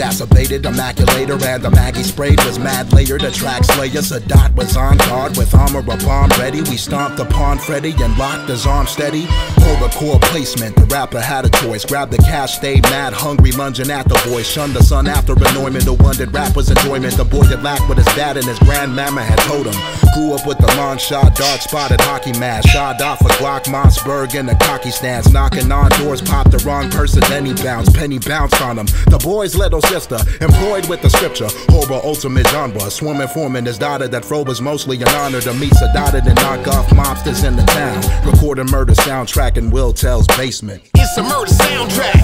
exacerbated, immaculator, and the Maggie sprayed was mad layered, a track slayer. Sadat was on guard with armor, a bomb ready. We stomped upon Freddy and locked his arm steady. Horrorcore placement, the rapper had a choice. Grabbed the cash, stayed mad, hungry, lunging at the boy. Shunned the sun after annoyment, the one that rap was enjoyment. The boy that lacked what his dad and his grandmama had told him. Grew up with the long shot, dark spotted hockey mask. Shot off a Glock, Mossberg in a cocky stance. Knocking on doors, popped the wrong person, then he bounced. Penny bounced on him. The boy's little sister, employed with the scripture. Horror, ultimate genre. Swarming, forming his daughter that fro was mostly an honor to meet Sadat and knock off mobsters in the town. Recording Murder Soundtrack in Will Tell's basement. It's a murder soundtrack.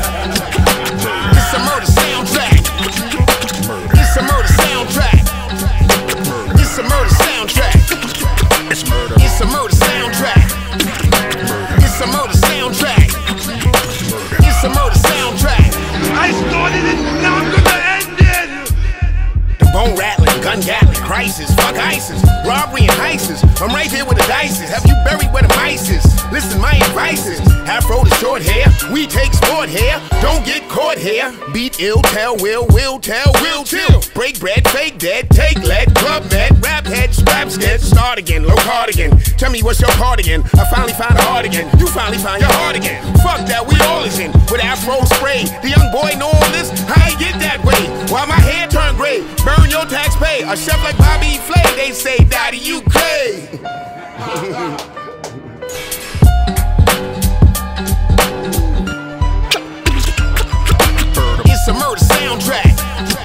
It's a murder soundtrack. It's a murder soundtrack. It's a murder soundtrack. It's murder. It's a murder soundtrack. It's a murder soundtrack. It's a murder soundtrack. I started it, now I'm gonna end it. The bone rattling, gun gathering, crisis, fuck ISIS, robbery and heists. I'm right here with the dices. Have you buried where the mice is? Listen, my advice is afro to short hair. We take sport hair. Don't get caught here. Beat ill, tell, will tell, will till. Break bread, fake dead, take lead, club med, rap head, scrap sketch. Start again, low cardigan. Tell me what's your part again. I finally found a heart again. You finally found your heart again. Fuck that, we all is in with afro spray. The young boy know all this. How you get that way? Why my hair turn gray? Burn your tax pay. A chef like Bobby Flay. They say, Daddy, you clay. It's a murder soundtrack.